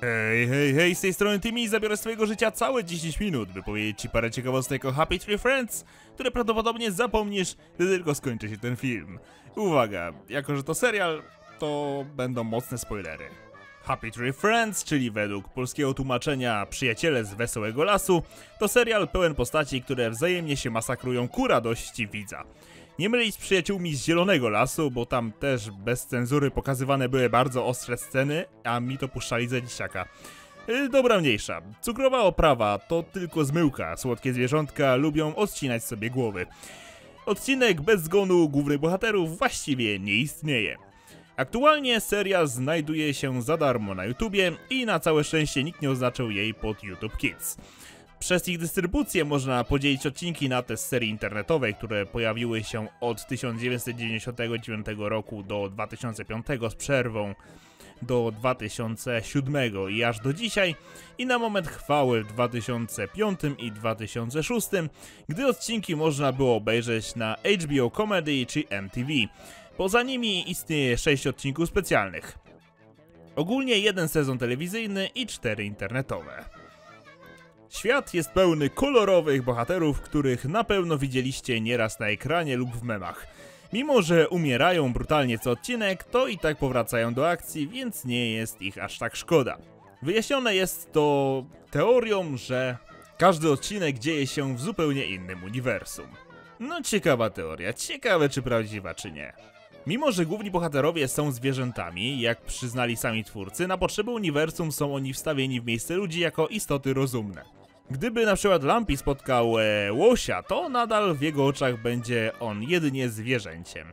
Hej, hej, hej, z tej strony Timmy i zabiorę z twojego życia całe 10 minut, by powiedzieć ci parę ciekawostek o Happy Tree Friends, które prawdopodobnie zapomnisz, gdy tylko skończy się ten film. Uwaga, jako że to serial, to będą mocne spoilery. Happy Tree Friends, czyli według polskiego tłumaczenia Przyjaciele z Wesołego Lasu, to serial pełen postaci, które wzajemnie się masakrują ku radości widza. Nie mylić z Przyjaciółmi z Zielonego Lasu, bo tam też bez cenzury pokazywane były bardzo ostre sceny, a mi to puszczali za dzieciaka. Dobra mniejsza. Cukrowa oprawa to tylko zmyłka, słodkie zwierzątka lubią odcinać sobie głowy. Odcinek bez zgonu głównych bohaterów właściwie nie istnieje. Aktualnie serial znajduje się za darmo na YouTubie i na całe szczęście nikt nie oznaczył jej pod YouTube Kids. Przez ich dystrybucję można podzielić odcinki na te z serii internetowej, które pojawiły się od 1999 roku do 2005 z przerwą do 2007 i aż do dzisiaj i na moment chwały w 2005 i 2006, gdy odcinki można było obejrzeć na HBO Comedy czy MTV. Poza nimi istnieje 6 odcinków specjalnych. Ogólnie 1 sezon telewizyjny i 4 internetowe. Świat jest pełny kolorowych bohaterów, których na pewno widzieliście nieraz na ekranie lub w memach. Mimo że umierają brutalnie co odcinek, to i tak powracają do akcji, więc nie jest ich aż tak szkoda. Wyjaśnione jest to teorią, że każdy odcinek dzieje się w zupełnie innym uniwersum. No ciekawa teoria, ciekawe czy prawdziwa czy nie. Mimo że główni bohaterowie są zwierzętami, jak przyznali sami twórcy, na potrzeby uniwersum są oni wstawieni w miejsce ludzi jako istoty rozumne. Gdyby na przykład Lumpy spotkał łosia, to nadal w jego oczach będzie on jedynie zwierzęciem.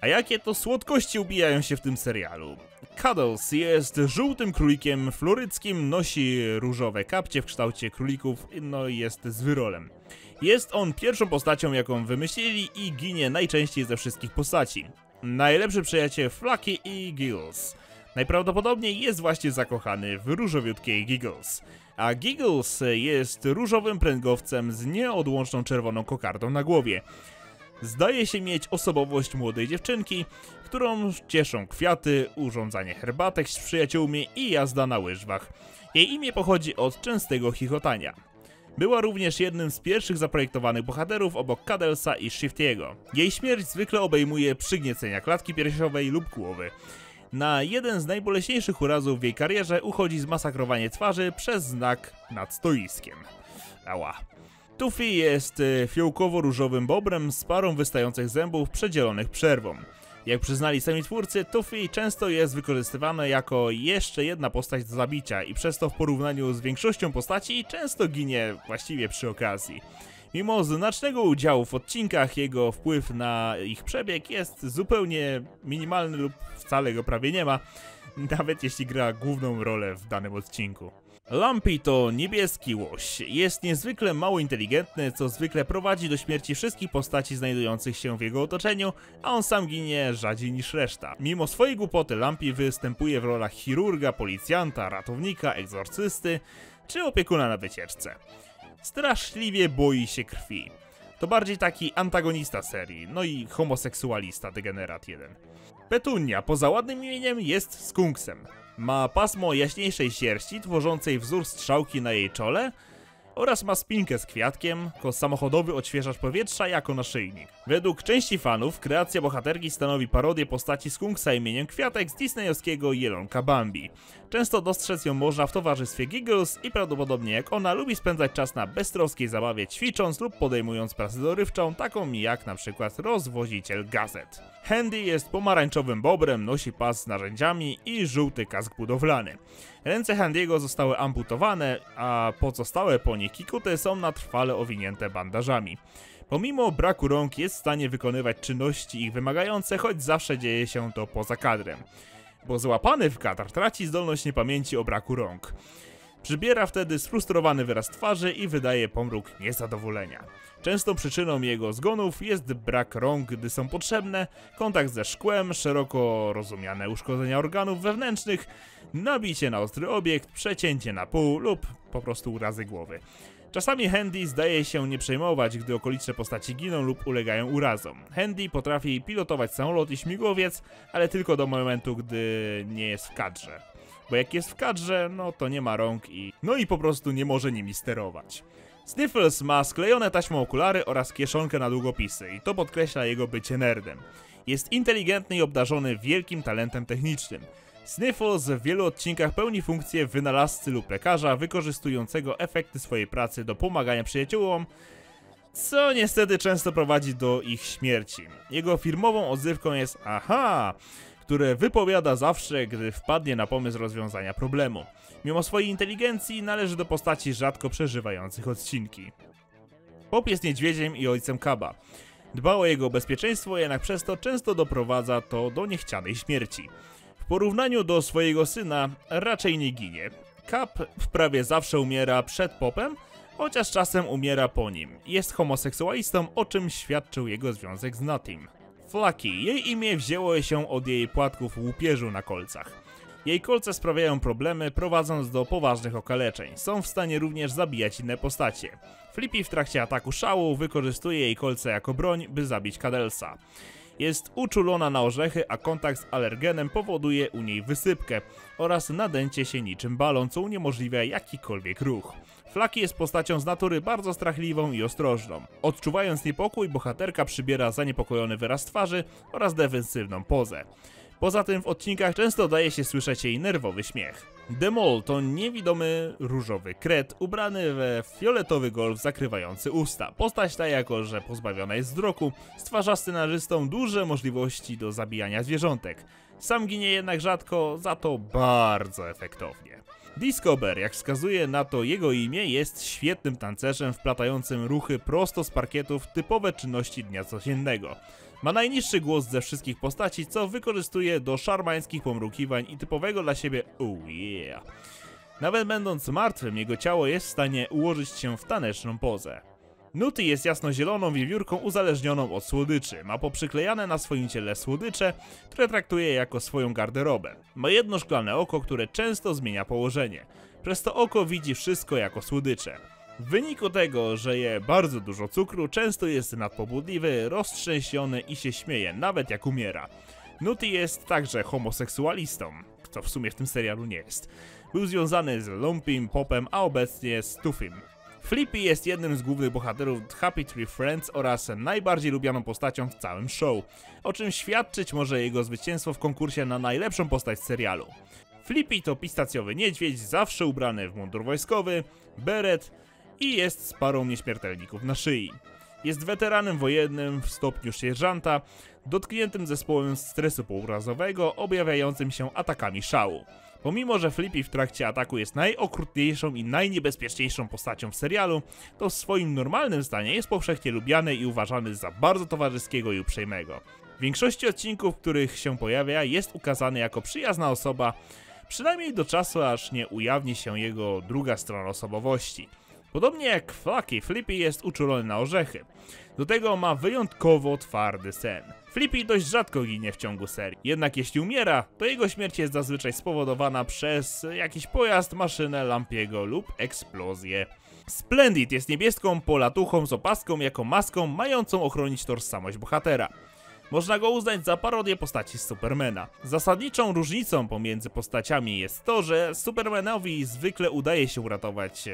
A jakie to słodkości ubijają się w tym serialu? Cuddles jest żółtym królikiem floryckim, nosi różowe kapcie w kształcie królików, no i jest z wyrolem. Jest on pierwszą postacią, jaką wymyślili i ginie najczęściej ze wszystkich postaci. Najlepszy przyjaciel Flaky i Giggles. Najprawdopodobniej jest właśnie zakochany w różowiutkiej Giggles. A Giggles jest różowym pręgowcem z nieodłączną czerwoną kokardą na głowie. Zdaje się mieć osobowość młodej dziewczynki, którą cieszą kwiaty, urządzanie herbatek z przyjaciółmi i jazda na łyżwach. Jej imię pochodzi od częstego chichotania. Była również jednym z pierwszych zaprojektowanych bohaterów obok Cuddlesa i Shiftiego. Jej śmierć zwykle obejmuje przygniecenia klatki piersiowej lub głowy. Na jeden z najboleśniejszych urazów w jej karierze uchodzi zmasakrowanie twarzy przez znak nad stoiskiem. Ała. Tuffy jest fiołkowo-różowym bobrem z parą wystających zębów przedzielonych przerwą. Jak przyznali sami twórcy, Tuffy często jest wykorzystywane jako jeszcze jedna postać do zabicia i przez to w porównaniu z większością postaci często ginie właściwie przy okazji. Mimo znacznego udziału w odcinkach, jego wpływ na ich przebieg jest zupełnie minimalny lub wcale go prawie nie ma, nawet jeśli gra główną rolę w danym odcinku. Lumpy to niebieski łoś. Jest niezwykle mało inteligentny, co zwykle prowadzi do śmierci wszystkich postaci znajdujących się w jego otoczeniu, a on sam ginie rzadziej niż reszta. Mimo swojej głupoty Lumpy występuje w rolach chirurga, policjanta, ratownika, egzorcysty czy opiekuna na wycieczce. Straszliwie boi się krwi. To bardziej taki antagonista serii, no i homoseksualista degenerat 1. Petunia, poza ładnym imieniem, jest skunksem. Ma pasmo jaśniejszej sierści, tworzącej wzór strzałki na jej czole oraz ma spinkę z kwiatkiem, jako samochodowy odświeżacz powietrza jako naszyjnik. Według części fanów kreacja bohaterki stanowi parodię postaci skunksa imieniem Kwiatek z disneyowskiego Jelonka Bambi. Często dostrzec ją można w towarzystwie Giggles i prawdopodobnie jak ona lubi spędzać czas na beztroskiej zabawie ćwicząc lub podejmując pracę dorywczą, taką jak na przykład rozwoziciel gazet. Handy jest pomarańczowym bobrem, nosi pas z narzędziami i żółty kask budowlany. Ręce Handy'ego zostały amputowane, a pozostałe po nich kikuty są na trwale owinięte bandażami. Pomimo braku rąk jest w stanie wykonywać czynności ich wymagające, choć zawsze dzieje się to poza kadrem. Bo złapany w kadr traci zdolność niepamięci o braku rąk. Przybiera wtedy sfrustrowany wyraz twarzy i wydaje pomruk niezadowolenia. Częstą przyczyną jego zgonów jest brak rąk, gdy są potrzebne, kontakt ze szkłem, szeroko rozumiane uszkodzenia organów wewnętrznych, nabicie na ostry obiekt, przecięcie na pół lub po prostu urazy głowy. Czasami Handy zdaje się nie przejmować, gdy okoliczne postaci giną lub ulegają urazom. Handy potrafi pilotować samolot i śmigłowiec, ale tylko do momentu, gdy nie jest w kadrze. bo jak jest w kadrze, no to nie ma rąk i... no i po prostu nie może nimi sterować. Sniffles ma sklejone taśmą okulary oraz kieszonkę na długopisy i to podkreśla jego bycie nerdem. Jest inteligentny i obdarzony wielkim talentem technicznym. Sniffles w wielu odcinkach pełni funkcję wynalazcy lub lekarza wykorzystującego efekty swojej pracy do pomagania przyjaciółom, co niestety często prowadzi do ich śmierci. Jego firmową odzywką jest aha, które wypowiada zawsze, gdy wpadnie na pomysł rozwiązania problemu. Mimo swojej inteligencji należy do postaci rzadko przeżywających odcinki. Pop jest niedźwiedziem i ojcem Kaba. Dba o jego bezpieczeństwo, jednak przez to często doprowadza to do niechcianej śmierci. W porównaniu do swojego syna raczej nie ginie. Cap prawie zawsze umiera przed Popem, chociaż czasem umiera po nim. Jest homoseksualistą, o czym świadczył jego związek z Nuttym. Flaky. Jej imię wzięło się od jej płatków łupieżu na kolcach. Jej kolce sprawiają problemy, prowadząc do poważnych okaleczeń. Są w stanie również zabijać inne postacie. Flippy w trakcie ataku szału wykorzystuje jej kolce jako broń, by zabić Cuddlesa. Jest uczulona na orzechy, a kontakt z alergenem powoduje u niej wysypkę oraz nadęcie się niczym balon, co uniemożliwia jakikolwiek ruch. Flaky jest postacią z natury bardzo strachliwą i ostrożną. Odczuwając niepokój, bohaterka przybiera zaniepokojony wyraz twarzy oraz defensywną pozę. Poza tym w odcinkach często daje się słyszeć jej nerwowy śmiech. The Mole to niewidomy różowy kret ubrany we fioletowy golf zakrywający usta. Postać ta, jako że pozbawiona jest wzroku, stwarza scenarzystom duże możliwości do zabijania zwierzątek. Sam ginie jednak rzadko, za to bardzo efektownie. Disco Bear, jak wskazuje na to jego imię, jest świetnym tancerzem wplatającym ruchy prosto z parkietu w typowe czynności dnia codziennego. Ma najniższy głos ze wszystkich postaci, co wykorzystuje do szarmańskich pomrukiwań i typowego dla siebie oh yeah. Nawet będąc martwym, jego ciało jest w stanie ułożyć się w taneczną pozę. Nutty jest jasnozieloną wiewiórką uzależnioną od słodyczy. Ma poprzyklejane na swoim ciele słodycze, które traktuje jako swoją garderobę. Ma jedno szklane oko, które często zmienia położenie. Przez to oko widzi wszystko jako słodycze. W wyniku tego, że je bardzo dużo cukru, często jest nadpobudliwy, roztrzęsiony i się śmieje, nawet jak umiera. Nutty jest także homoseksualistą, co w sumie w tym serialu nie jest. Był związany z Lumpym, Popem, a obecnie z Tuffym. Flippy jest jednym z głównych bohaterów Happy Tree Friends oraz najbardziej lubianą postacią w całym show, o czym świadczyć może jego zwycięstwo w konkursie na najlepszą postać serialu. Flippy to pistacjowy niedźwiedź, zawsze ubrany w mundur wojskowy, beret i jest z parą nieśmiertelników na szyi. Jest weteranem wojennym w stopniu sierżanta, dotkniętym zespołem stresu pourazowego, objawiającym się atakami szału. Pomimo że Flippy w trakcie ataku jest najokrutniejszą i najniebezpieczniejszą postacią w serialu, to w swoim normalnym stanie jest powszechnie lubiany i uważany za bardzo towarzyskiego i uprzejmego. W większości odcinków, w których się pojawia, jest ukazany jako przyjazna osoba, przynajmniej do czasu, aż nie ujawni się jego druga strona osobowości. Podobnie jak Flaky, Flippy jest uczulony na orzechy. Do tego ma wyjątkowo twardy sen. Flippy dość rzadko ginie w ciągu serii. Jednak jeśli umiera, to jego śmierć jest zazwyczaj spowodowana przez jakiś pojazd, maszynę, Lampiego lub eksplozję. Splendid jest niebieską polatuchą z opaską jako maską mającą ochronić tożsamość bohatera. Można go uznać za parodię postaci Supermana. Zasadniczą różnicą pomiędzy postaciami jest to, że Supermanowi zwykle udaje się uratować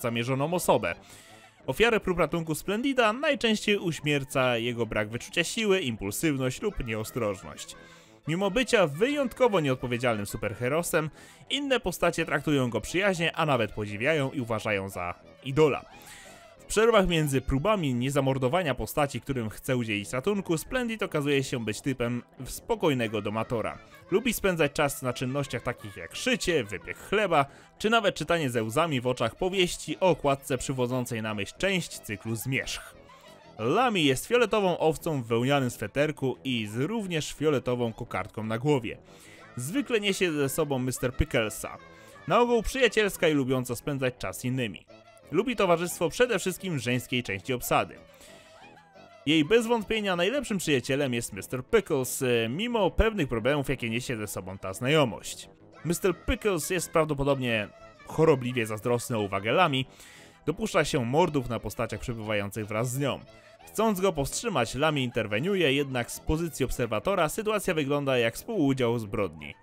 zamierzoną osobę. Ofiary prób ratunku Splendida najczęściej uśmierca jego brak wyczucia siły, impulsywność lub nieostrożność. Mimo bycia wyjątkowo nieodpowiedzialnym superherosem, inne postacie traktują go przyjaźnie, a nawet podziwiają i uważają za idola. W przerwach między próbami niezamordowania postaci, którym chce udzielić ratunku, Splendid okazuje się być typem spokojnego domatora. Lubi spędzać czas na czynnościach takich jak szycie, wypiek chleba, czy nawet czytanie ze łzami w oczach powieści o okładce przywodzącej na myśl część cyklu Zmierzch. Lammy jest fioletową owcą w wełnianym sweterku i z również fioletową kokardką na głowie. Zwykle niesie ze sobą Mr. Pickelsa. Na ogół przyjacielska i lubiąca spędzać czas z innymi. Lubi towarzystwo przede wszystkim żeńskiej części obsady. Jej bez wątpienia najlepszym przyjacielem jest Mr. Pickels, mimo pewnych problemów, jakie niesie ze sobą ta znajomość. Mr. Pickels jest prawdopodobnie chorobliwie zazdrosny o uwagę Lammy, dopuszcza się mordów na postaciach przebywających wraz z nią. Chcąc go powstrzymać, Lammy interweniuje, jednak z pozycji obserwatora sytuacja wygląda jak współudział zbrodni.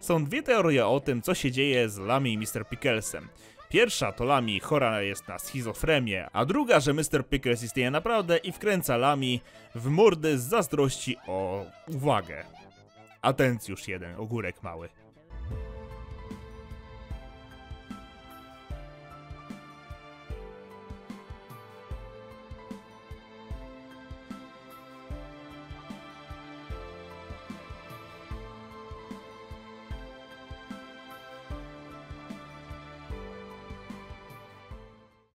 Są dwie teorie o tym, co się dzieje z Lammy i Mr. Pickelsem. Pierwsza to Lammy chora jest na schizofrenię, a druga, że Mr. Pickles istnieje naprawdę i wkręca Lammy w mordy z zazdrości o uwagę. Atencjusz jeden, ogórek mały.